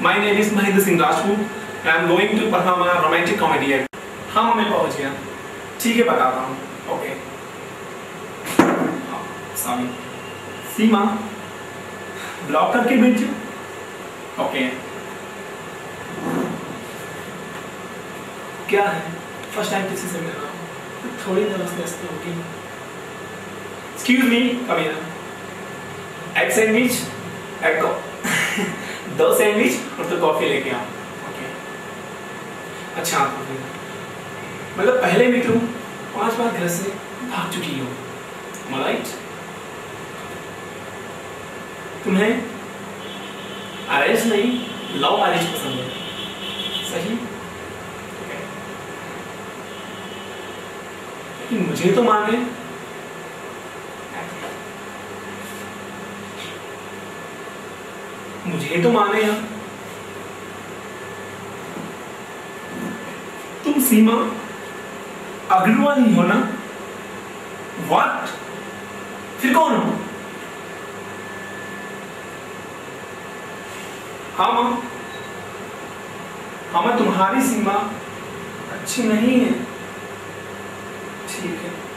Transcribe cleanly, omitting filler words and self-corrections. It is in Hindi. My name is Mahendra Singh Rajput. I am going to perform a romantic comedy act. हाँ मैं पहुँच गया, ठीक है बताता हूँ। ओके सॉरी सीमा, ब्लॉक करके भेज। ओके क्या है, फर्स्ट टाइम किसी से मिल रहा हूँ, थोड़ी नर्वसनेस तो होगी। Excuse me, come here. एक सैंडविच, एक दो सैंडविच और तो कॉफी लेके आओ। ओके अच्छा, मतलब पहले भी तुम 5 बार घर से भाग चुकी हो। मलाइट तुम्हें अरेंज नहीं, लव मैरिज पसंद है, सही? लेकिन मुझे तो माने, यार तुम सीमा अग्रवान ही हो ना? व्हाट, फिर कौन हो? हाँ मां तुम्हारी सीमा अच्छी नहीं है, ठीक है।